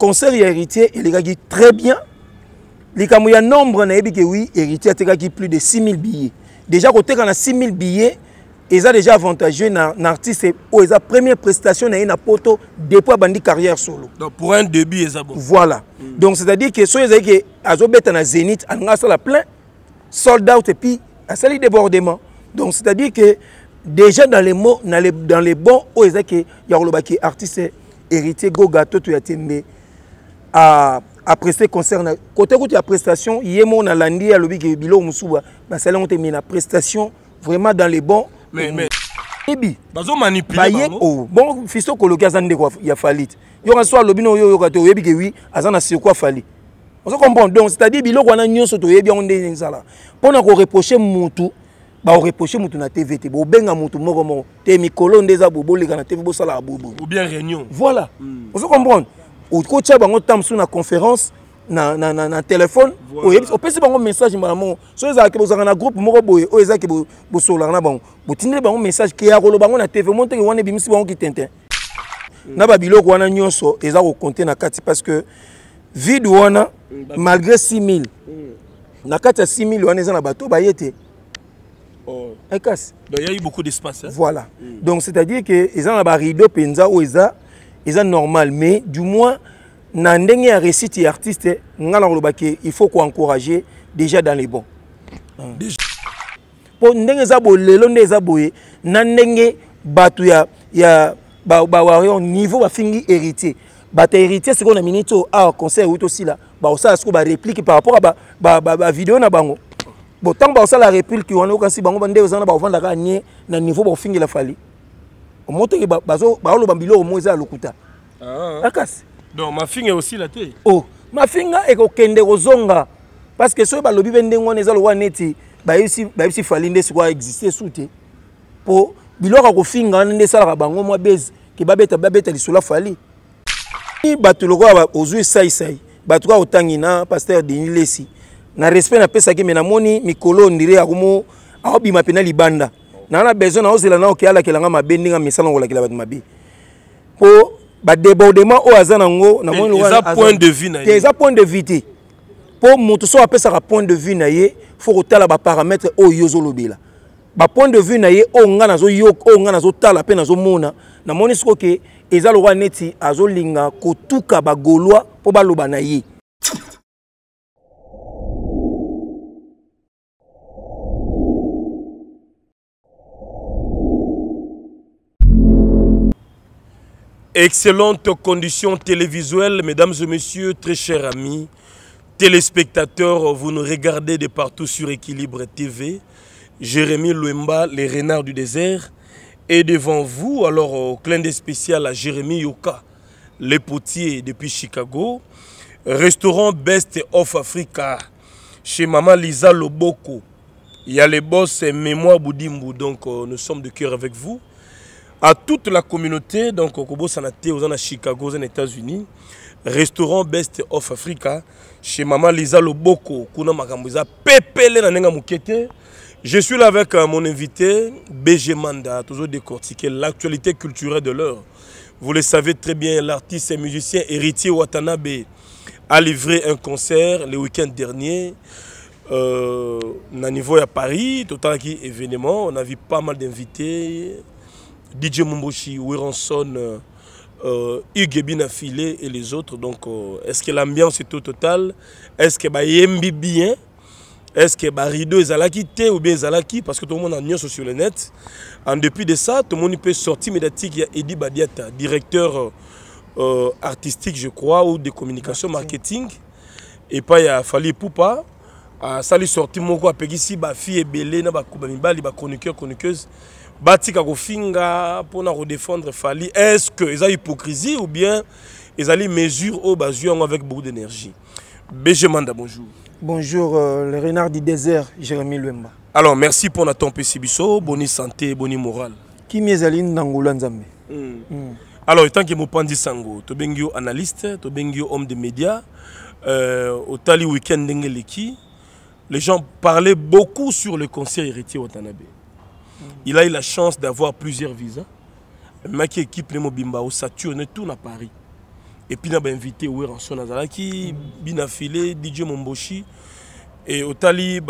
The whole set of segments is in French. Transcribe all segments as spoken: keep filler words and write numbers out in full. conseil héritier il est très bien. Il y a nombre de oui héritiers qui plus de six mille billets. Déjà côté quand on a six mille billets, ils ont déjà avantageux un artiste où ils ont première prestation dans une poto dépôt bandi carrière solo. Donc pour un début ils ont bon. Voilà. Mm. Donc c'est-à-dire que soit ils ont que azobet en Zénith, en a la plein sold out et puis à ça les débordements. Donc c'est-à-dire que déjà dans les mots dans les dans les bons où ils ont que y a le baki artiste héritier go gâteau tu as tenu à après ce concerne côté côté la prestation yemo na landi à lobi que bilo musuba mais celle on te mis la prestation vraiment dans les bons mais mais ebi bazo manipuler bon fisto coloqué azan de quoi il a fallu yo reçoit lobi no yo yo kato ebi que oui azan a c'est quoi fallu on se comprend donc c'est-à-dire bilo qu'on a nyonso to ebi on des sala pour na ko reprocher mutu ba o reprocher mutu na T V T bo benga mutu moko mo te mikolo ndeza bobo le kana T V bo sala bobo ou bien réunion voilà on se comprend. Au coach, on a conférence, un téléphone, on peut se faire un message. Si vous avez un groupe, vous avez un message qui est un message qui est un message qui est un message parce que vide malgré six mille, six mille, on a un bateau, il y a eu beaucoup d'espace. Voilà. Donc, c'est-à-dire qu'ils ont un rideau, c'est normal, mais du moins, dans les récits et artistes, il faut qu'on encourage déjà dans les bons. Pour les gens qui ont niveau hérité, hérité, c'est qu'on a mis un conseil aussi là. Ça se réplique par rapport à la vidéo. Tant que la réplique, on a aussi un niveau pour finir la fallie. Donc ma fille est aussi là. Oh, ma fille est au Kende Rozonga. Parce que si vous avez des gens qui ont été il faut qu'ils existent sous tes. Pour qu'ils aient fait des choses, ils ont été bêtes, ils ont fallu. Ils ont été aux yeux, ils ont été au pasteur de Nilesi. Je respecte les gens qui ont été mis en place, ils ont été mis en place. Nous avons besoin de la langue qui a la langue qui a la langue qui a la langue. Pour le débordement, il y a un point de vue. Il y a un point de vue. Pour que tu appelles ça un point de vue, il faut que tu aies des paramètres qui sont là. Le point de vue, il faut que tu aies des paramètres qui sont là. Il faut que tu aies des paramètres qui sont là. Il faut que tu aies des paramètres qui sont là. Excellentes conditions télévisuelles, mesdames et messieurs, très chers amis, téléspectateurs, vous nous regardez de partout sur Équilibre T V. Jérémy Louemba, les renards du désert, est devant vous. Alors, au clin d'œil spécial à Jérémy Yuka, les potiers depuis Chicago. Restaurant Best of Africa, chez Maman Lisa Loboko. Il y a les boss et Memois Boudimbo, donc nous sommes de cœur avec vous. À toute la communauté, donc au Kobo Sanaté, aux Chicago, aux États-Unis, restaurant Best of Africa, chez Maman Lisa Loboko, Kuna Makambuza, Pépele Nanenga Moukete. Je suis là avec mon invité, B G Manda, toujours décortiquer l'actualité culturelle de l'heure. Vous le savez très bien, l'artiste et musicien héritier Watanabe a livré un concert le week-end dernier. Euh, on a niveau à Paris, total événement, on a vu pas mal d'invités. D J Momboshi, Werrason, euh, Hugues Bina Filé et les autres. Donc, euh, est-ce que l'ambiance est au total? Est-ce que bah yembi bien? Est-ce que bah rideau zalaki té ou bien zalaki? Parce que tout le monde a nuance sur le net. En dépit de ça, tout le monde peut sortir médiatique. Il y a Eddy Badiata, directeur euh, artistique, je crois, ou de communication marketing. Et puis il y a Fally Ipupa. Ça lui sorti mon quoi. Peggy si bah fille est belé, na bah koubamibal, il bah chroniqueur, chroniqueuse. Batika Gofinga pour nous défendre Fally. Est-ce que ils ont hypocrisie ou bien ils ont les mesures au basure avec beaucoup d'énergie? B G Manda, bonjour. Bonjour, euh, le renard du désert, Jérémy Louemba. Alors, merci pour notre temps, Pessibiso. Bonne santé, bonne morale. Qui m'est allé n'angoula nzambe. Alors, tant que Mopandi Sango, tu es un analyste, tu es un homme de médias, euh, au Tali Weekend Ngeleki, les gens parlaient beaucoup sur le concert héritier Watanabe. Il a eu la chance d'avoir plusieurs visas. Mais qui équipe les Mobimba, au Saturne, tourne à Paris. Et puis, on a invité Werrason Nazalaki, Bina Filé, D J Momboshi. Et au Tali,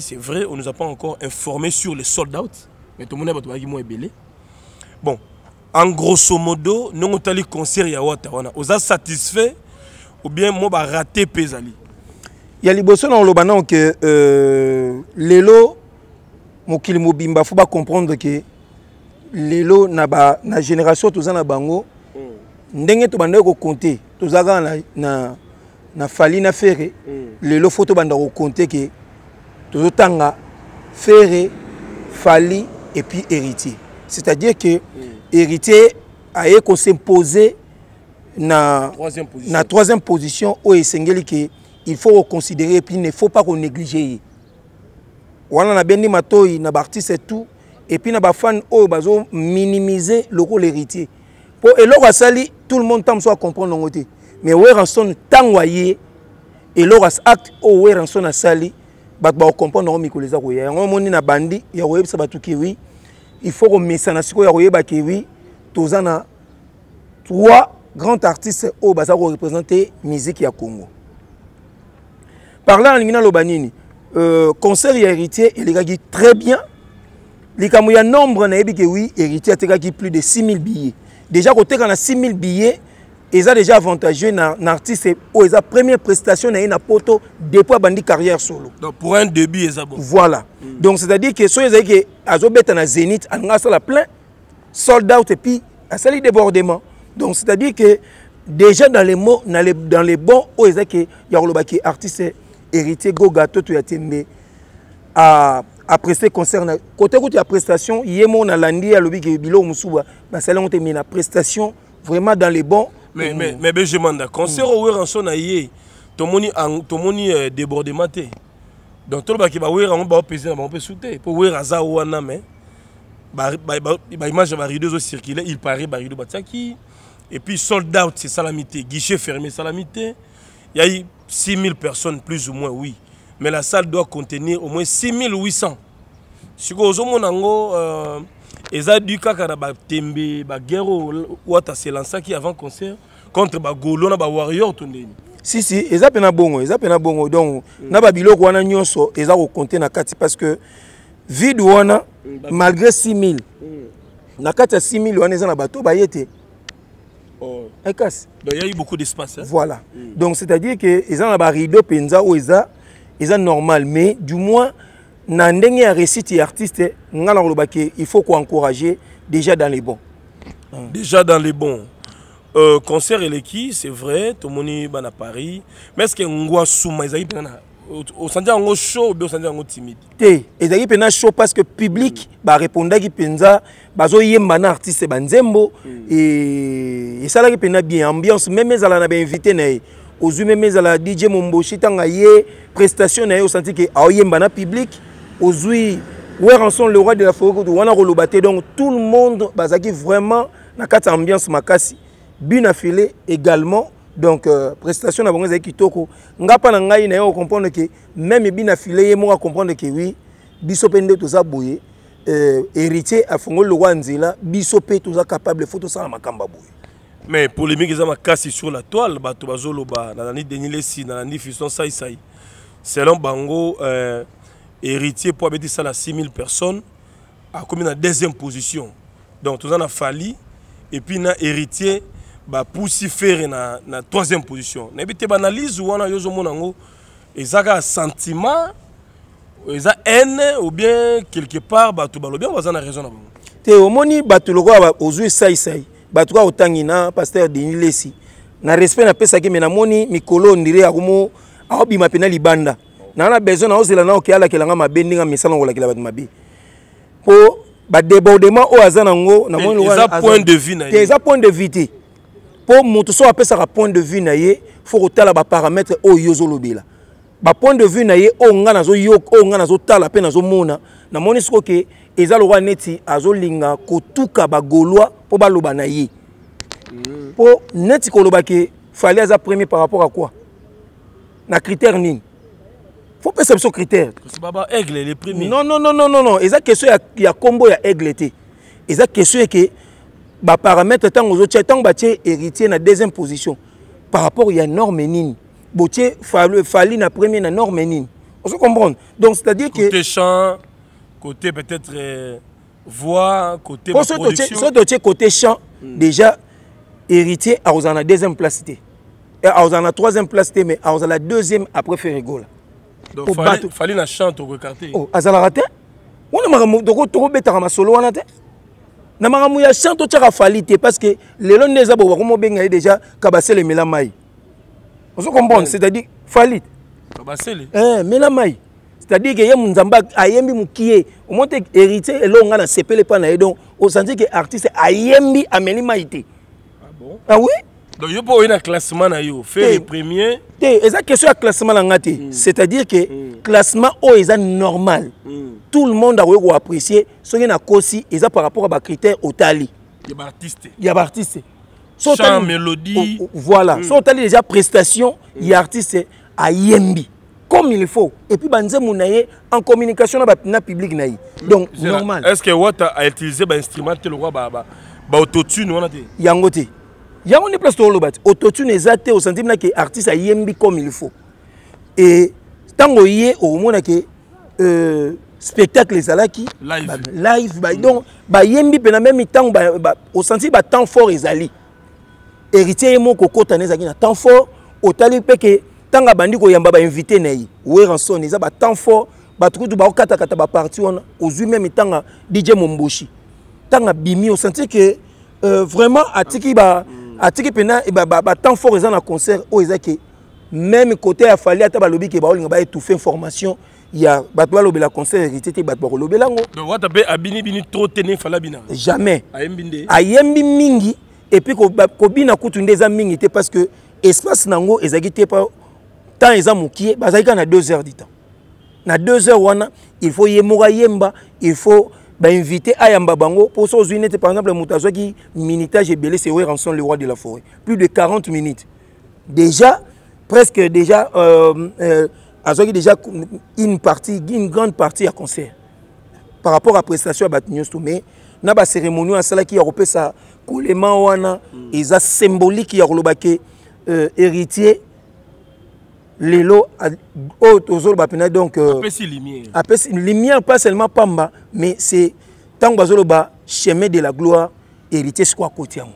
c'est vrai, on ne nous a pas encore informé sur les sold out. Mais tout le monde a belé. Bon, en grosso modo, nous avons eu le concert à Ouattawana. Vous êtes satisfait ou bien moi bah raté Pesali? Il y a les bosses dans le banan que les lots, il faut pas comprendre que les lots, la génération, tous en a bango. Ndenge to banda ko compter to zaga na na na fali na ferré le lo photo banda ko compter que to tanga ferré fali et puis héritier, c'est-à-dire que héritier a été s'imposer na troisième position na troisième position au esengeli que il faut reconsidérer et puis il ne faut pas qu'on négliger wana na bendi matoi na artiste et tout et puis na ba fan o bazo minimiser le rôle héritier. Et l'or sali, tout le monde soit comprendre nos côtés. Mais Werrason tangoyé et l'or acte au Werrason à sali, bah bah comprendre nos mikoléza koyé. On moni na bandi, y a oué ça batukiwi. Il faut qu'on mette ça na siko y a oué bakiwi. Tous en a trois grands artistes au bazar pour représenter musique ya Congo. Par là, on a l'obanini concert y a hérité et les gars qui très bien. Les camouya nombre na ebi kiwi hérité a tega qui plus de six mille billets. Déjà, quand on a six mille billets, ils ont déjà avantageux un artiste où ils ont première prestation dans une poto depuis bandi carrière solo. Donc pour un début, ils ont bon. Voilà. Mm. Donc c'est-à-dire que si ils ont été à Zénith, ils ont été plein, sold out et puis ils ont été débordement. Donc c'est-à-dire que déjà dans les mots, dans les, dans les bons, ils ont été artistes héritiers, go gâteau, tout été mais à... Après ce concert, côté côté la prestation, il y a mon alandi à l'objet qui est bilo musuba, bah celle-là on te met la prestation vraiment dans les bons. Mais mais mais B G Manda concert au Werrason aïe, ton moni ton moni débordement té. Donc tout le bas qui va Werrason on va peser on peut sauter pour Werrason ou un homme, bah bah bah image bah rideaux circulaient, il paraît bah rideaux bataki et puis sold out c'est salamité, guichet fermé salamité, il y a eu six mille personnes plus ou moins oui. Mais la salle doit contenir au moins six mille huit cents. Si vous avez euh, ils ont dû faire des guerres ou des lancers qui avant concert contre les Gaulois et les Warriors. Si, si, ils ont fait des bons. Ils ont fait des bons. Donc, ils ont fait des bons. Ils ont compté dans quatre parce que vide wana malgré six mille. Dans quatre à six mille, ils ont un bateau. Donc, il y a eu beaucoup d'espace. Hein? Voilà. Mm. Donc, c'est-à-dire qu'ils ont un rideau, penza ou ils ont. Ils sont normal, mais du moins, dans les récits et artistes, il faut qu'on encourager déjà dans les bons. Déjà dans les bons. Euh, concert et l'équipe, c'est vrai, tout le monde est à Paris. Mais est-ce que Ngoa Souma, ils sont chaud ou bien ils sont timides? Ils sont chaud parce que le public répond à Penza, ils sont artistes et Banzembo. Et ça, ils sont bien ambiance, même ils sont invités. Aux humains, mais à la D J Momboshi, tangaye, prestation, naye, au senti que aoyembana public, aux humains, Werrason le roi de la forêt, wana rolobate, donc tout le monde, bazaki vraiment, na kata ambiance makasi, Bina Filé également, donc euh, prestation na bongoza kitoko, ngapa na ngai naye, on comprendre que même Bina Filé, et moi comprendre que oui, bisopende toza boye, euh, héritier à fongo le roi nzela, bisopé toza capable photo ça makamba boye. Mais polémique ils ont cassé sur la toile bato bazolo ba na nani denilesi na nani fusion sai sai selon bango euh, héritier pour abéti ça la six mille personnes à combien la deuxième position donc tout ça na Fally et puis na héritier ba poussi faire na na troisième position na bité banalise ou wana yozo monango ezaka sentiment ezaka haine ou bien quelque part bato balobi on va na raison na bango té omoni bato lokwa ozui sai sai Batuka otangina pasteur Denis Lessi na respect na pesa ke mena moni mikolo ndire akumo aobi mapena libanda na na besoin na osela na okiala kelanga mabendinga misala ngola kila batu mabi po ba débordement o azana ngo na moni wa za point de vue na ye za point de vue te po moto so apesa ka point de vue na ye faut otala ba paramètre o yozo lobela ba point de vue na ye o nga nazo yoko o nga nazo tala pe nazo mona na moni siko ke ezalo wa neti azolinga kotuka ba golwa pour baloba na ye pour neti koloba ke fallait aza premier par rapport à quoi na critère ning faut pas ce critère c'est baba aigle les premiers non non non non non non ezak question ya ya combo ya aigle té ezak question que ba paramètres tant aux autres tant bâtir héritier na deuxième position par rapport il y a norménine botier Fally na premier na norménine on se comprend donc c'est à dire que côté chant côté peut-être voix côté production ça doit côté chant déjà héritier à aux en la deuxième place cité et à aux en la troisième place cité mais à aux en la deuxième après Ferrego là donc Fally na chante au quartier oh à la raté on a marre de retrouver ta solo en na maramu ya chanto tcha rafalité parce que les loneza bo ko mo benga déjà kabasele melamai on se comprend c'est-à-dire Fally kabasele eh melamai c'est-à-dire que yé munzamba ayembi mukié au monte héritier elonga na sepele pa na edon au senti que artiste ayembi ameli maité ah bon ah oui donc yo po ina classement na yo fait le premier té esa question ya classement la ngati c'est-à-dire que classement o esa normal tout le monde a voulu apprécier ce qui n'a qu'aussi et ça par rapport à bas critères au tali. Il y a artiste. Il y a artiste. Chant, mélodie. Voilà. Son tali déjà prestation. Il y a artiste à Yembi comme il faut. Et puis banze monaye en communication avec le public naï. Donc normal. Est-ce que Wata a utilisé un instrument tel quoi bah bah bah autotune ou on a dit. Yangote. Yangote place au lobat. Autotune exacte au sentiment que artiste à Yembi comme il faut. Et tant qu'on y est au moment que spectacle les alaki live bah, live bah, mm. donc bah yembi pena même temps bah, bah, au senti bah temps fort les ali héritier mon koko tanezaki na temps fort au tali pe que tanga bandi ko yamba ba invité nayi Werrason eza ba temps fort ba trudu ba kata kata ba parti on ozu même tanga D J Momboshi tanga bimi au senti que euh, vraiment atiki ba mm. atiki pena ba ba, ba temps fort eza na concert o ezaki même côté a fallu ata ba lobi ke ba olinga ba étouffer information il y a batwa lobela concert héritier batwa lobela ngo donc wata be abini bini trop tenir fala bina jamais ayembinde ayembi mingi et puis ko ko bina kutunde eza mingi te parce que espace nango ezaki te pas temps eza mokie bazaki na deux heures du temps na deux heures wana il faut yemora yemba il faut ba inviter ayamba bango pour so unité par exemple mutazo qui minutage ebelé c'est Werrason le roi de la forêt plus de quarante minutes déjà presque déjà euh, euh, Azoki déjà une partie, une grande partie à concert par rapport à prestation à Batniosto mais na ba cérémonie à cela qui a repé ça collement wana et ça symbolique ya kolobake héritier lelo autozol ba pena donc apesi lumière apesi lumière pas seulement pamba mais c'est tant bazolo ba chemin de la gloire héritier squat kotiam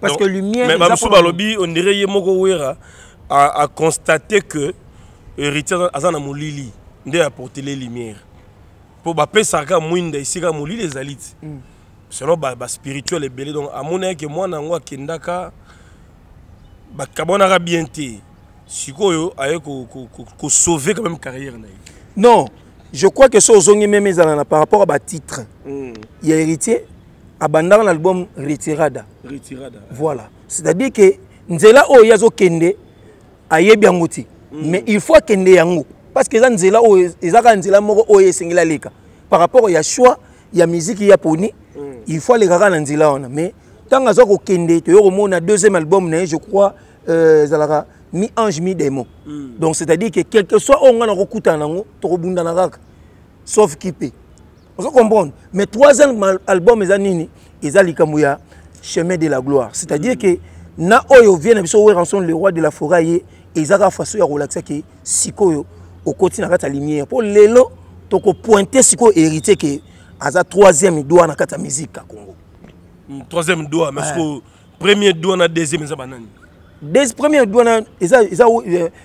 parce que lumière mais Mamsou Balobi on dirait yemoko wera a constaté que héritier azana molili ndé apporter les lumières pour ba pesa ka mwinda isika molili les alites selon ba ba spirituel et belé donc amona que moi nango akendaka ba kabona ka bienté sikoyo aye ko ko sauver quand même carrière naï non je crois que ça ozongi même ezana par rapport à ba titre il y a héritier abandon l'album retirada retirada voilà c'est-à-dire que nzela o yazo kende aye biangoti Mm. Mais il faut qu'il y ait un parce que les gens ont par rapport à la choix, il y a musique, il y a pony, il faut les gens qui ont mais tant que les gens ont un deuxième album, je crois, euh, mi ange mi démon. Mm. Donc c'est-à-dire que quel que soit on a recoupé en anglais, trop bon dans la rac, sauf qui paie. Vous comprenez? Mais troisième album, ils ont nini, ils ont le chemin de la gloire. C'est-à-dire que na oyo viennent sur Werrason le roi de la forêt. Et ils ont fait relaxer que si on continue à la lumière, pour les lots, on peut pointer si on hérite que la troisième doigt dans la musique au Congo. Troisième doigt, mais le premier doigt dans la deuxième, c'est banane. Le premier doigt, ils ont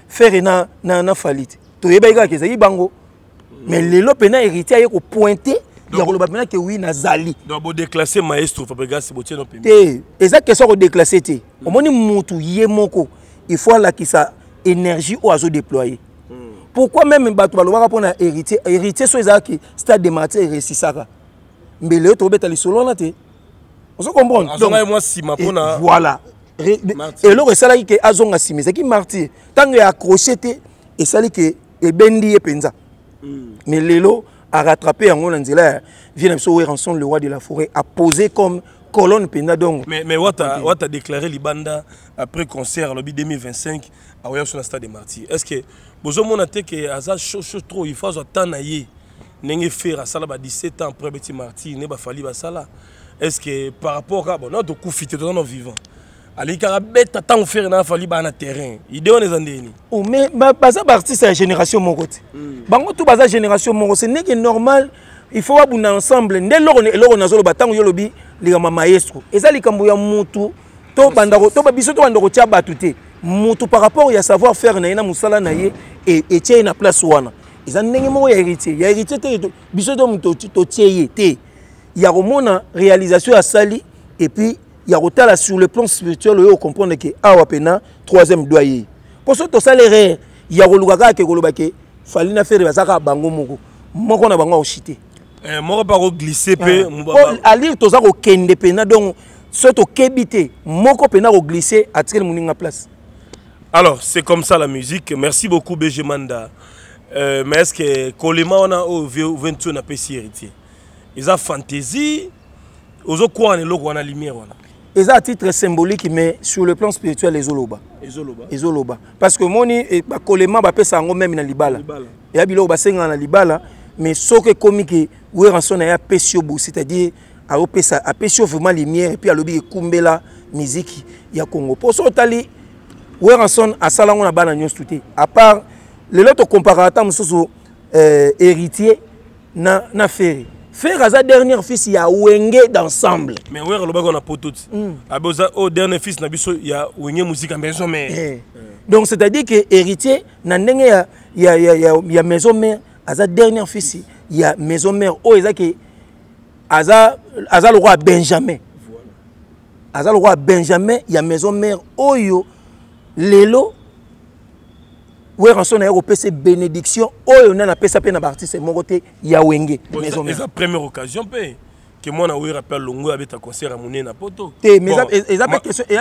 fait une faillite. Tu as dit que c'est bango. Mais les lots, ils ont hérité, ils ont pointé. Donc, oui, Nazali. Donc, déclasser maestro, Fabregas, c'est bon. Et ça, qu'est-ce qu'on déclasse? Au moment où tu y es, mon co. Il faut là qu'il sa énergie ou azo déployer. Mm. Pourquoi même bato baloba répondre à héritier héritier so ezaki stade de matière resisaka. Mais le to betali solo na te. On se comprend. Donc moi si ma pona voilà. Et le resala ki azonga simeza ki martyr. Tango ya accroché te et sali ke e bendi e penza. Mais lelo a rattrapé en on nzela vient so Werrason le roi de la forêt a posé comme colonne pena donc mais mais wata wata déclaré libanda après concert lobby deux mille vingt-cinq à Oya sur le stade des Martyrs est-ce que bozomo na te que azal chocho trop il faut attendre naie n'engé faire à sala ba dix-sept ans après petit Martyr ne ba fali ba sala Est-ce que par rapport à notre coup, tu es vivant? Alors, il y a un temps où il fallait un terrain. Il y a des années. Mais les artistes, c'est la génération de mon côté. Tout la génération de mon côté, c'est normal. Il faut avoir un ensemble. Dès lors, on a le bâton, on a le maestro. Et ça, les Cambodgiens, Moutou, Tobandaro, Tobabiso, Tobandaro, Tchabatouté. Moutou par rapport à savoir-faire, il y a un moussala et tient une place. Ils ont hérité. Il y a hérité, Biso, Totié, il y a une réalisation à Sali et puis il y a sur le plan spirituel où on comprend que awa pena troisième doyer. Pour ce salaire, il y a un qui fallait faire des affaires bango moko. Moko na bango chité. Eh moko pa ko glisser pe mbaba. Pour aller toza ko kende pena donc ce to kebité moko pena ko glisser à tirer muninga place. Alors, c'est comme ça la musique. Merci beaucoup B G Manda. Euh, mais est-ce que Kolema on a au vingt-deux na pesi héritier. Ils ont fantaisie, ils ont quoi en lumière. Ils ont un titre symbolique, mais sur le plan spirituel, ils ont l'oba. Parce que moi, Kolema, ils ont même dans l'ibala. Ils ont dans l'ibala, mais ce que comique, Werrason a pêché au c'est-à-dire a pêché vraiment lumière et puis à l'objet de la musique, il y a Congo. Pour ça, Werrason a salon on a ban à tout. À part les autres comparateurs, sont héritiers, na na ferré. Faire sa dernière fils, il y a Wenge d'ensemble. Mais ouais, on a pas tout. Au dernier fils, il y a Wenge musique à maison mère. Donc c'est-à-dire que héritier, il y a maison mère, à sa dernière fils, il y a maison mère. Oh, il y a le roi Benjamin. À le roi Benjamin, il y a maison mère. Oh, yo, Lelo, oui, on a eu ces bénédictions. On a eu ces artistes. Il y a eu la première occasion que moi, on a eu rappel Longo avec un concert à Mouné Napoto. Mais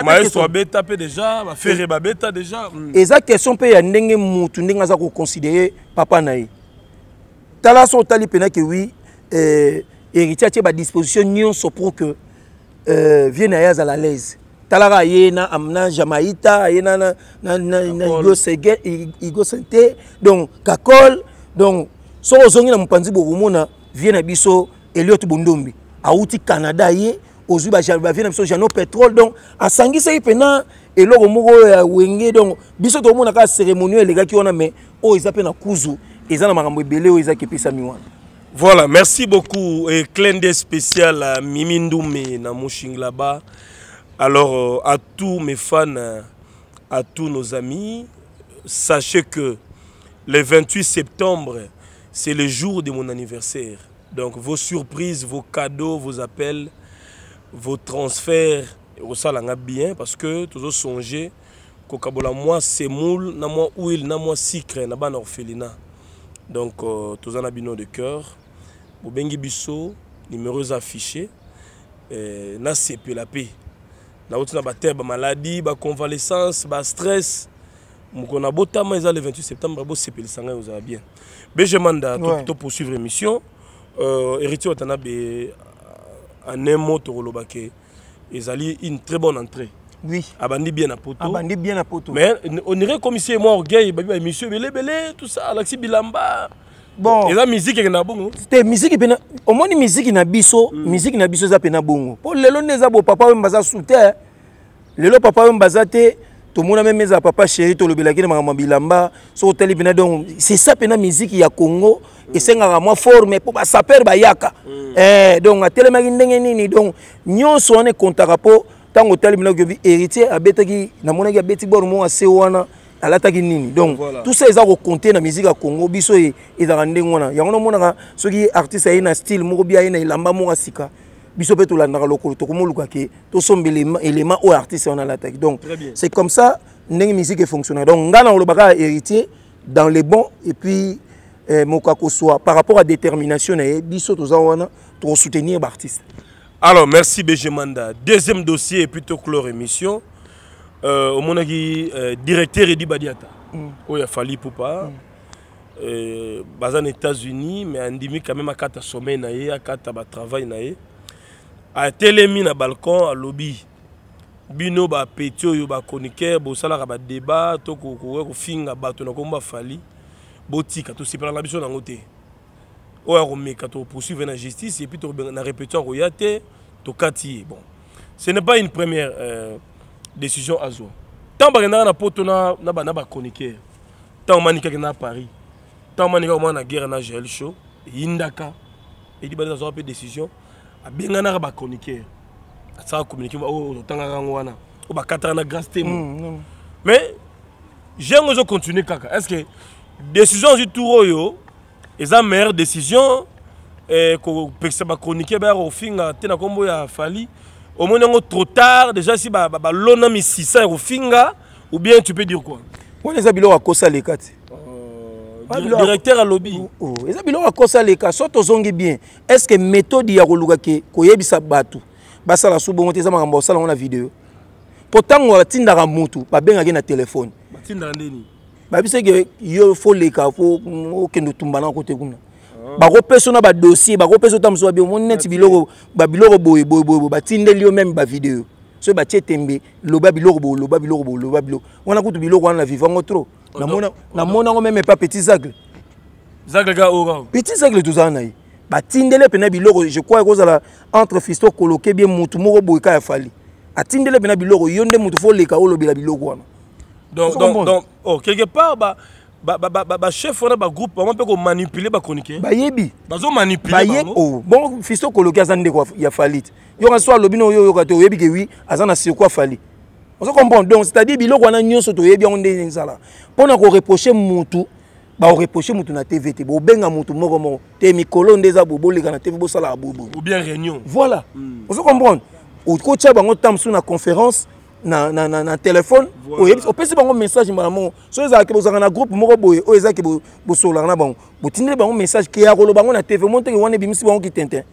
maestro Beta déjà, Ferré Babeta déjà. Et ça, question peut y avoir moutou n'engaza qu'on considère papa naï. Tala son tali pena que oui, héritier a à disposition nion so pour que vienne à la l'aise. Talara yena amna Jamaïta yena na na na Hugo Sege Hugo Santé donc Kakol donc so ozongi na mpanzi borumona vient na biso Elliot Bondombi auti Canada yé ozu ba vient na biso Jano Pétrole donc asangisa ipena eloko moko ya wenge donc biso to mona ka cérémonie elega ki ona mais o izape na kuzu ezana makambo ebele o izaki pesa miwana. Voilà, merci beaucoup et clin d'œil spécial à Mimi Ndoumé na Mushinglaba. Alors, à tous mes fans, à tous nos amis, sachez que le vingt-huit septembre, c'est le jour de mon anniversaire. Donc, vos surprises, vos cadeaux, vos appels, vos transferts, ça l'a bien parce que toujours songer que Kabola moi c'est moule, na moi huile, na moi sucre, na ban orphelina. Donc, tous en abino de cœur, au bengi biso, numéros affichés, na c'est la paix. La route n'a pas maladie, ba convalescence, ba stress. On a beau temps, le vingt-huit septembre, beau c'est le bien. B G Manda, pour poursuivre l'émission, héritier Watanabe en un mot Torolobake, ils allaient une très bonne entrée. Oui. Abandi bien à poto. Abandi bien à poto. Mais on irait comme ici moi orgueil, bah monsieur Belé Belé, tout ça, Alexis Bilamba. Bon. Et la musique est na bongo. C'était musique pena. Au moins musique na biso, musique na biso za pena bongo. Pour lelo neza bo papa we mbaza souter. Lelo papa we mbaza te to mona même za papa chéri to lobelaki na mama bilamba. So teli pena donc c'est ça pena musique ya Congo et sengaka moi forme pour ba saper ba yaka. Eh donc telema ndenge nini donc nyonso on est contarapo tango teli pena que héritier abetaki na mona ki abeti bor mo ase wana. Donc, voilà. Tout ça, ils ont compté dans la musique à Congo. Ils ont rendu compte. Ils ont rendu compte. Ceux qui sont artistes, ils ont un style, ils ont un lamba, ils ont un sika. Ils ont un lamba, ils ont un élément aux artistes. Donc, c'est comme ça que la musique fonctionne. Donc, on a hérité dans les bons et puis, par rapport à la détermination, ils ont soutenir les artistes. Alors, merci B G Manda. Deuxième dossier, plutôt que leur émission. Au moment directeur Eddy Badiata, où il a fallu pour pas, basé aux États-Unis, mais en demi quand même à quatre sommeil naé, à quatre à travail naé, à télémi na balcon, à lobby, bino ba pétio yo ba chroniqueur, bo salara ba débat, to ko ko ko finga ba to na komba falli, botika to sipala biso na ngote, oya romé kato poursuivre na justice et puis to na répétition royate. Tokati bon. Ce n'est pas une première euh, décision à Zo. Tant que nous avons un chroniqueur, tant que nous avons à Paris, tant que nous avons la guerre en G L Show, Indaka, et nous avons une décision, nous avons un chroniqueur. Nous avons communiqué, nous avons un grâce témoin. Mais, j'aimerais continuer. Est-ce que la décision du Touroyo est la meilleure décision que le chroniqueur a fait? Au moins, on est trop tard, déjà si l'on a mis six cents au Finga, ou bien tu peux dire quoi? On est habillé à Kosa Leka. Directeur à lobby. On est habillé à Kosa Leka. Soit on zonge bien. Est-ce que méthode y a roulé qui est bien battu? Bassa la soupe, on est en bossa, on a vidéo. Pourtant, on a tinda ramoto, pas bien à gagner un téléphone. Tinda randeni. Bah, c'est que il faut les cas, faut que nous tombons dans côté comme ça. Baro personne a dossier, baro personne tam soit bien. Mon net biloro, biloro boy boy boy boy. Batinde lieu même ba vidéo. Ce batier tembe, le biloro boy, le biloro boy, le biloro. On a coupé biloro, on a vivant trop. La mona, la mona on même pas petit zagle. Zagle ga oran. Petit zagle tout ça naï. Batinde le pena biloro. Je crois que ça entre fisto coloqué bien mutumoro boy ka fali. Atinde le pena biloro. Yonde mutufo le ka olo biloro. Donc donc donc oh quelque part bah. Ba ba ba ba chef on a ba groupe on peut manipuler ba chroniquer ba yebi ba zo manipuler ba ye oh bon fisto coloqué azande quoi il a fallit yo reçoit lobino yo yo kato yebi que oui azana c'est quoi fallit on se comprend donc c'est-à-dire biloko na nyoso to yebi on de nzala pona ko reprocher mutu ba o reprocher mutu na T V T bo benga mutu moko moko te mikolo ndeza bo boleka na T V bo sala bobo ou bien réunion voilà on se comprend au coach bango tamsu na conférence na na na téléphone au pc bango message maman so ezaka ke bozaka na groupe moko boye o ezaka ke bosolaka na bango botindele bango message ke ya kolo bango na T V monte ke wana bimisi bango kitente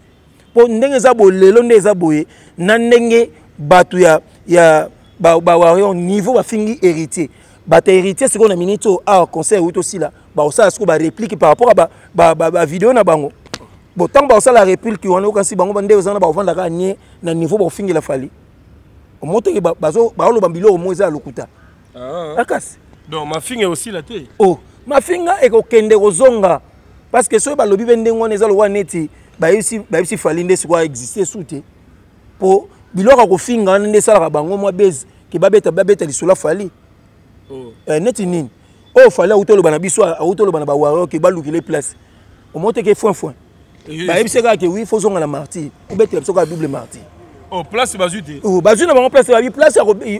po ndenge za bolelo nde za boye na ndenge batu ya ya ba ba wa niveau ba fingi héritier ba ta héritier ce qu'on a minute a conseil ou aussi là ba osala ce ko ba réplique par rapport à ba ba vidéo na bango botant ba osala réplique wana okasi bango ba nde ozana ba vendre ka nye na niveau ba fingi la fali. On monte que bazo baolo bambilo au moins à l'okuta. Ah. Akas. Donc ma fille est aussi là tête. Oh, ma fille est au kende rozonga parce que soit ba lobi bende ngone za lo neti ba yusi ba yusi falinde swa exister soute. Po biloko ko finga nde sala ka bango mo base ke babeta babeta li sola fali. Oh. Eh neti nini. Oh fali auto lo bana biso auto lo bana ba waro ke ba lukile place. On monte que foin foin. Ba yusi ka ke oui faut zonga la martyr. Ou betre so ka double martyr. Oh, place Bazute. Oh, Bazute n'a pas place. Place,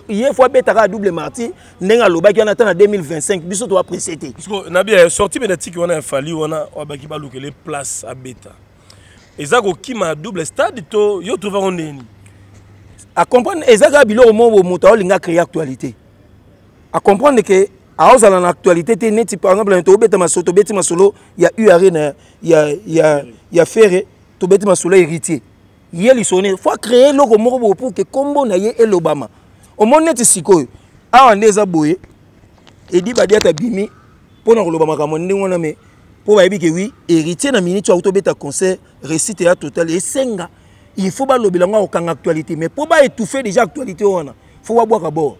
il y a fois à double martyr. Nenga loba qui en attend en deux mille vingt-cinq. Biso doit précéder. Parce que Nabi sorti médiatique, on a fallu, on a obagi balouke les places à bêta. Et ça, qui m'a double stade, to yo trouvé on est. À comprendre, et ça, bilo au moment où monta, on a créé actualité. À comprendre que à cause de l'actualité, t'es par exemple, un tobet ma solo, tobet ma solo, il y a eu arena, il y a, il y a, il y a ferré, tobet ma solo héritier. Il faut créer le combo pour que combo n'aille et l'Obama. Au moment net siko, a on a boye, Eddy Badiata bimi, pour nous l'Obama comme on est pour baby que oui, héritier na minute auto beta concert, récité à total et senga. Il faut pas l'obélanga au camp actualité, mais pour pas étouffer déjà actualité on a, faut pas boire à bord.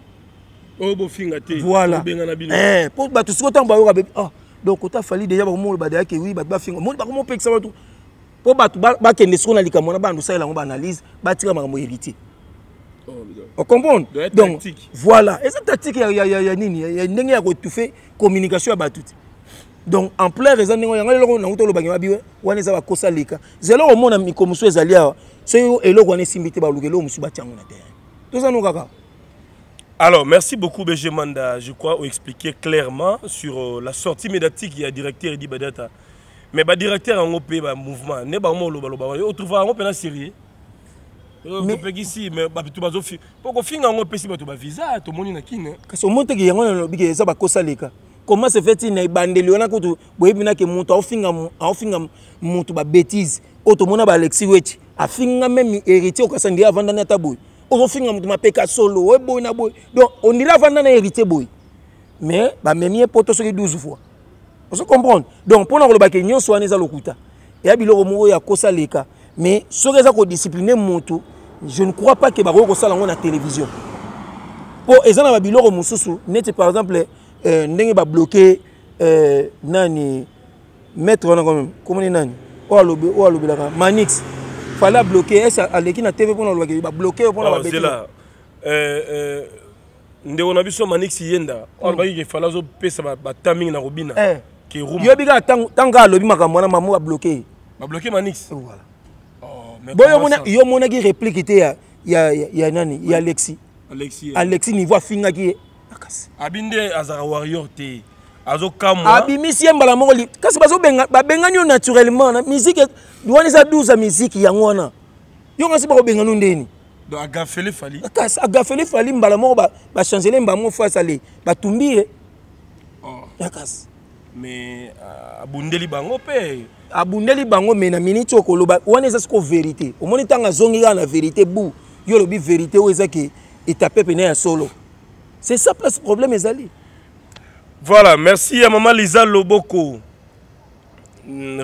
Oh bon fingaté. Voilà. Eh, pour bah tout ce qu'on boit avec ah, donc on a fallu déjà pour moi le Badiata que oui, bah bah finga. Moi bah comment peut que ça va tout. Pour battre, battre les sons, les camarades, battre ça, ils ont analysé, battre la maman héritier. On comprend. Donc voilà. Et cette tactique, il y a, il y a, il y a, il y a, il y a retouffé communication à battre. Donc en plein raison, il y a un autre le bagage, on est à cause de l'écart. C'est là au moment où comme ceux alliés, ceux et là on est simité par le gelo, monsieur Batiang on attend. Tout ça nous gaga. Alors merci beaucoup B G Manda. Je crois vous expliquer clairement sur la sortie médiatique qui a directeur Eddy Badiata. Mais le directeur en O P, le mouvement, n'est pas le mouvement. Il trouve un O P dans la Syrie. Mais ici, mais tout le monde fait. Pourquoi finir en O P si tu as un visa, tout le monde est là. Parce que le monde qui est là, c'est pas ça. Comment se fait-il que les gens qui ont fait des bêtises, tout le monde a Alexis Wetch, a fait même héritier au Kassandé avant d'en être boy. Ils ont fait un P K solo, donc on est là avant d'en hériter boy. Mais même il est pour douze fois. On se comprend. Donc, pour nous, on a dit que nous sommes à l'Okuta. Il y a des gens qui ont fait des choses. Mais ceux qui ont discipliné, je ne crois pas que nous avons fait des choses à la télévision. Pour les gens qui ont fait des choses, par exemple, nous avons bloqué Nani, Maître, comment on dit Nani Manix. fallait bloquer. À l'équipe na T V pour nous bloquer. Bloquer pour nous bloquer. C'est là. Nous avons vu son manix yenda. On va dire fallait au pèse ba timing na Robina. Qui roule. Yo biga tanga lobi makamwana maman a bloqué. Ba bloqué manix. Voilà. Oh mais bon yo mona yo mona qui réplique té ya ya ya nani ya Alexis. Alexis. Alexis ni voit finga qui akasi. Abinde azara warrior té. Abimisi mbala mongoli kasi bazo benga babenga nyo naturellement na musique douanisa douze musique ya ngwana yo ngasi ba benga no ndeni do agafele fali kasi agafele fali mbala mo ba ba changer mba mo face ali ba tumbie oh yakasi mais abundeli bango pe abundeli bango mais na minute okoloba wanisa sko vérité au moni tanga zongi ya na vérité bou yo lobi vérité o ezaki etape pene ya solo c'est ça place problème ezali. Voilà, merci à Maman Lisa Loboko,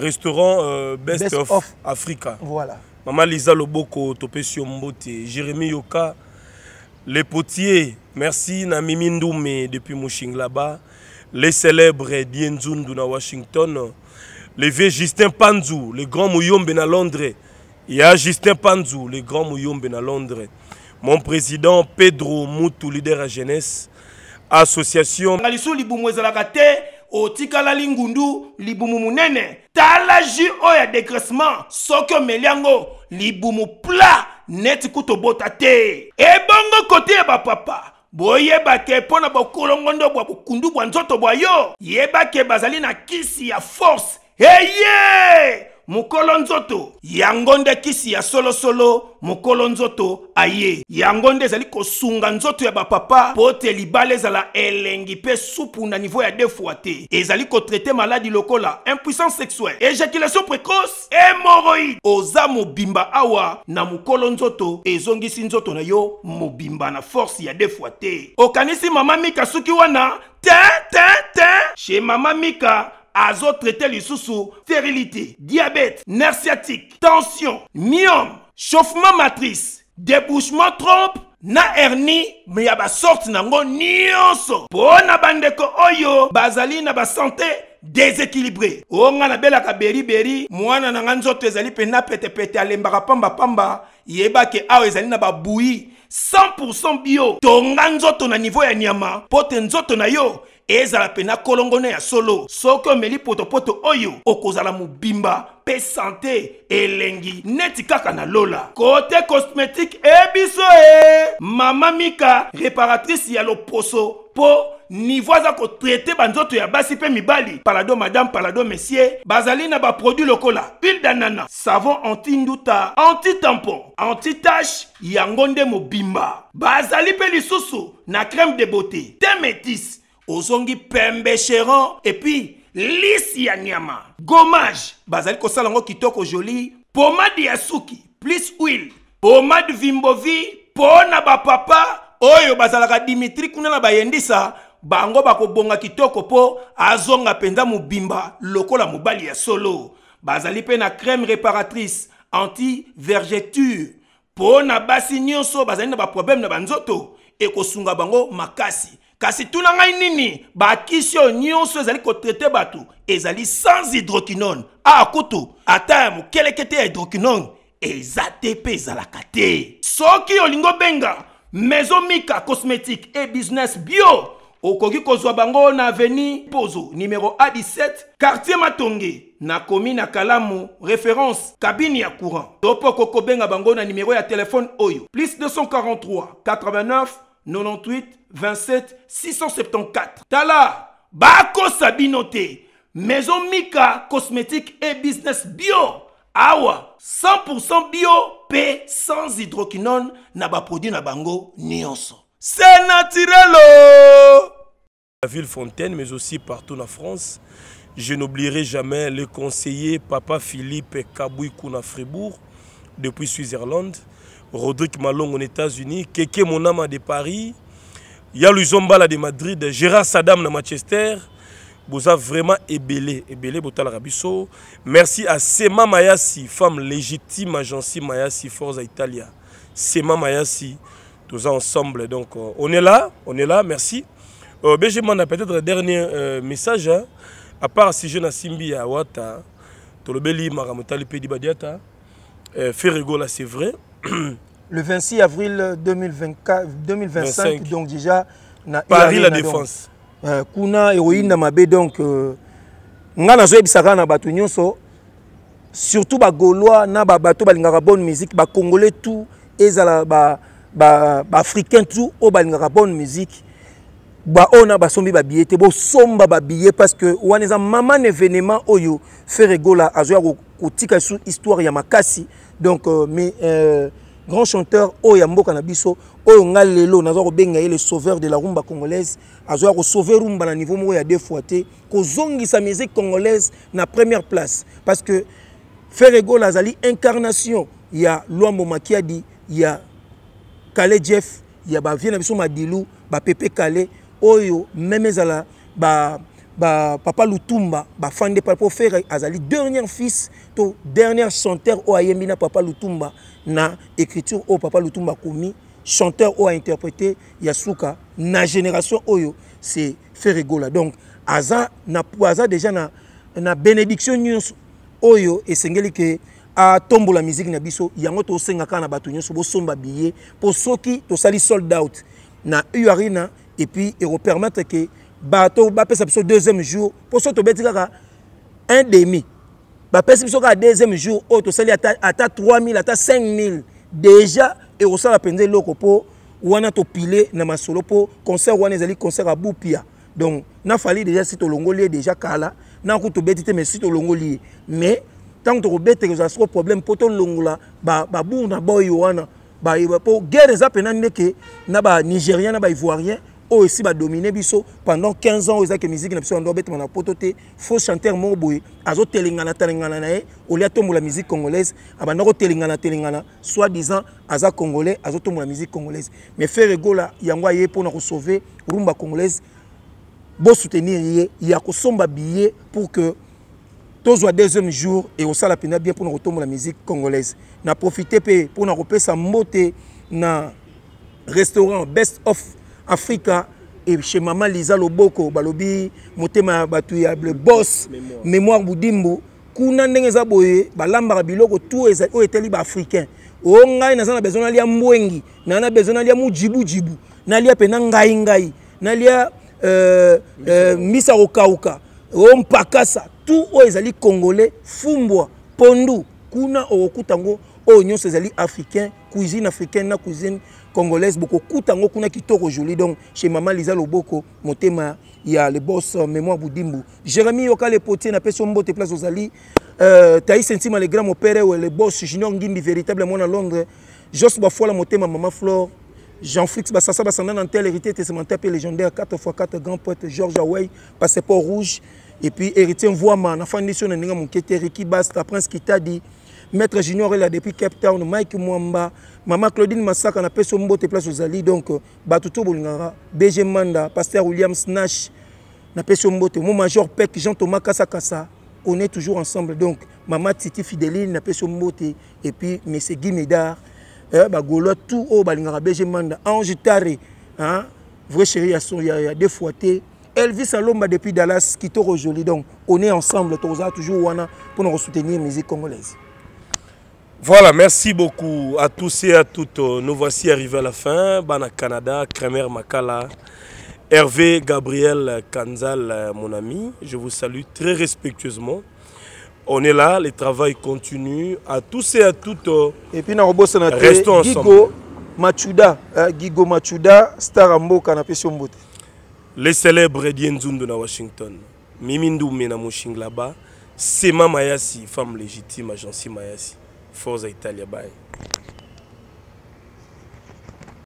restaurant euh, Best, Best of, of Africa. Voilà. Maman Lisa Loboko, Topé Siombote, Jérémy Yuka, les potiers, merci Namimi Ndoume depuis Mouching là-bas, les célèbres Dienzundu na Washington, les vieux Justin Panzou, les grands Mouyombe na Londres, il y a Justin Panzou, les grands Mouyombe na Londres, mon président Pedro Moutou, leader à jeunesse, association Alisu libumu ezalaka te otikala lingundu libumu munene tala ji oya décressement soko meliango libumu plat net kutobota te ebongo kote ba papa boyeba ke pona bokolongo ndo bwa kundu bwa nzoto bwa yo yeba ke bazali na kisi ya force heye mukolo nzoto yango nde kisi ya solo solo mukolo nzoto aye yango nde ezali kosunga nzoto ya bapapa po te libala ezala elengi pe supu na niveau ya deux fois te ezali kotraite maladi lokola impuissance sexuelle éjaculation précoce hémorroïde oza mobimba awa na mukolo nzoto ezongisi nzoto na yo mobimba na force ya deux fois te okanisi mama Mika suki wana te te te chez mama Mika azo traité les sous-sous, stérilité, diabète, nerf sciatique, tension, myome, chauffement matrice, débouchement trompe, na hernie, mais y a ba sorte nango nyonso. Po na bandeko oyo, bazali na ba santé déséquilibrée. Onga na bela ka beri beri, mwana na nzoto ezali pe na pete pete alembaka pamba pamba, yeba ke awo ezali na ba bouillie cent pour cent bio. Tonga nzoto na niveau ya nyama, pote nzoto na yo. Ezala pena kolongone ya solo soko meli poto poto oyo okozala mubimba pe santé elengi neti kaka na lola côté cosmétique ebiso e mama Mika réparatrice ya loposo po niveau za ko traiter banzoto ya basi pe mibali palado madame palado messieurs bazali na ba produit lokola huile d'ananas savon anti nduta anti tampon anti tache yango nde mobimba bazali pe lisusu na crème de beauté te métis ozongi pembe chéron et puis lisi ya nyama gommage bazali kosala ngo kitoko joli pomade ya suki plus huile pomade vimbovi pona ba papa oyo bazalaka Dimitri kuna na bayendisa bango bakobonga kitoko po azonga penza mubimba lokola mobali ya solo bazali pe na crème réparatrice anti vergeture pona basi nyonso bazali na ba problème na banzoto ekosunga bango makasi. Kasi tout n'a rien nini, bakisio nyonso ezali ko traiter bato, ezali sans hydroquinone. A koto, atam kelekete hydroquinone, ezate pe ezalaka te. Soki olingo benga, Maison Mika cosmétique et business bio. Okoki kozwa bango na avenue Pozo numéro A dix-sept, quartier Matonge, na commune Kalamu, référence cabine ya courant. Topo koko benga bango na numéro ya téléphone oyo. Plus deux cent quarante-trois quatre-vingt-neuf quatre-vingt-dix-neuf vingt-sept six cent soixante-quatorze. Tala, Bako Sabinote, Maison Mika cosmétique et business bio. Awa, cent pour cent bio, P sans hydroquinone, naba produit nabango nyonso. C'est naturel. La ville Fontaine, mais aussi partout en France, je n'oublierai jamais le conseiller Papa Philippe Kabouikou à Fribourg, depuis Suisse-Irlande. Rodrigue Malong aux États-Unis, Keke Monama de Paris, il y a Luzombala de Madrid, Gérard Sadam de Manchester. Vous avez vraiment ébélé, ébélé Botal Rabisso. Merci à Sema Mayassi, femme légitime, agence Mayassi, Forza Italia. Sema Mayassi, tous ensemble. Donc on est là, on est là, merci. Euh, B G Manda, peut-être un dernier euh, message. Hein. À part si je n'assimbi à Wata, Tolobeli, Maramotali, Eddy Badiata. euh, fait rigoler, c'est vrai. Le vingt-six avril deux mille vingt-quatre, deux mille vingt-cinq, donc déjà... Na, Paris, la défense. Kuna, héroïne, donc... Surtout les Gaulois, les bonne musique, les Congolais, tout, les Africains, tout, les bonne musique. On a besoin de billets, on a besoin de billets parce que on a un événement qui fait rigoler, à jouer sur l'histoire de Makassi. Donc, mes grands chanteurs, Mokanabiso, Ngalelo, le sauveur de la rumba congolaise, à jouer au sauveur rumba à niveau où il y a deux fois, la musique congolaise na première place. Parce que Ferrego Lazali, incarnation, il y a Luambo Makiadi, il y a Kale Jeff, il y a Vienabiso Madilou, Pepe Kale, Oyo, même Zala, Papa Lutumba, Fande Papo Ferre Azali, dernier fils, dernier chanteur, Oyemina Papa Lutumba, na écriture, O Papa Lutumba Koumi, chanteur, O a interprété, Yasuka, na génération, Oyo, c'est Ferrego là. Donc, Aza, na Poaza déjà, na bénédiction, Oyo et Sengeli que a tombe la musique na biso yango to sengaka na bato nyonso bo somba billet pour soki to sali sold out na Uarina et puis et on permettre que bato ba pesa biso deuxième jour pour so to betika un demi ba pesa biso ka deuxième jour o to sali ata ata trois mille ata cinq mille déjà et on sala penze loko po wana to piler na masolo po concert wana ezali concert a Bupia. Donc, na fali déjà si to longolier déjà kala na ko to betite mais si to longolier mais tant to bete que ça soit problème pour to longola ba ba buna boy wana ba pour guerre za pena neke na ba nigérien na ba ivoirien o ici ba dominer biso pendant quinze ans eza que musique na biso ndo bete na poto te faux chanteur mo boy azo telengana telengana na e o lia tombola musique congolaise abana ko telengana telengana soi-disant aza congolais azo tombola musique congolaise mais faire gola yango aye pour na ko sauver rumba congolaise. Bon soutenir, il y a un billet pour que tous les deuxième jour et au salapina bien pour nous retomber la musique congolaise. N'a profité pour nous repérer sa montée dans le restaurant Best of Africa et chez Maman Lisa Loboko, Balobi, Motema Batuya, le boss, Memois Boudimbo, Kuna Nengezaboye, Balamba Biloko, tout est libre africain. On a besoin d'aller à Mwengi, on a besoin d'aller à Moudjibou Djibou, on a besoin d'aller à Ngai Ngai, Euh, euh, Misa Okauka, Ompakasa, tout o ezali congolais, Fumbwa, Pondu, Kuna Okutango, Oignon Césali africain, cuisine africaine, na cuisine congolaise, beaucoup Kutango, Kuna Kitoko Joli. Donc, chez Maman Lisa Loboko, Motema, il y a le boss Memois Boudimbo. Jérémy Yuka, le potier, n'a pas son mot de place aux alliés. Euh, Taï Sentima, le grand opéré, le boss Junior Ngimbi, véritablement à Londres. Jos Bafola, Motema, Maman Flore. Jean-Flix Bassassa Bassandan, en tel héritier testamentaire et légendaire, quatre fois quatre grands poètes, Georges Away, passeport rouge, et puis héritier Mvoiman, enfant de Sion, Eric Bass Prince qui t'a dit, Maître Junior est là depuis Cape Town, Mike Mwamba, Maman Claudine Massaka, on appelle son mot de place aux alliés, donc Batuto Bolingara, B G Manda, Pasteur William Snatch, on appelle son mot de mon major Peck, Jean Thomas Kasakasa, on est toujours ensemble, donc Maman Titi Fideline, on appelle son mot de, et puis M. Guy Médard. Eh, bah, Golo, tout haut, Balingara, B G Manda, Ange Tari, hein, vrai chéri, il y a deux fois T. Elvis Alomba depuis Dallas, qui t'aura joli. Donc, on est ensemble, Toza, toujours pour nous soutenir la musique congolaise. Voilà, merci beaucoup à tous et à toutes. Nous voici arrivés à la fin. Bana Canada, Kremer Makala, Hervé Gabriel Kanzal, mon ami, je vous salue très respectueusement. On est là, le travail continue à tous et à toutes. Et puis, nous restons Gigo ensemble. Machuda, hein, Gigo Machuda, Star Mboka, les célèbres Dienzoun de Washington, Mimindou Menamushing là-bas, Sema Mayassi, femme légitime, agence Mayassi, Forza Italia, bye.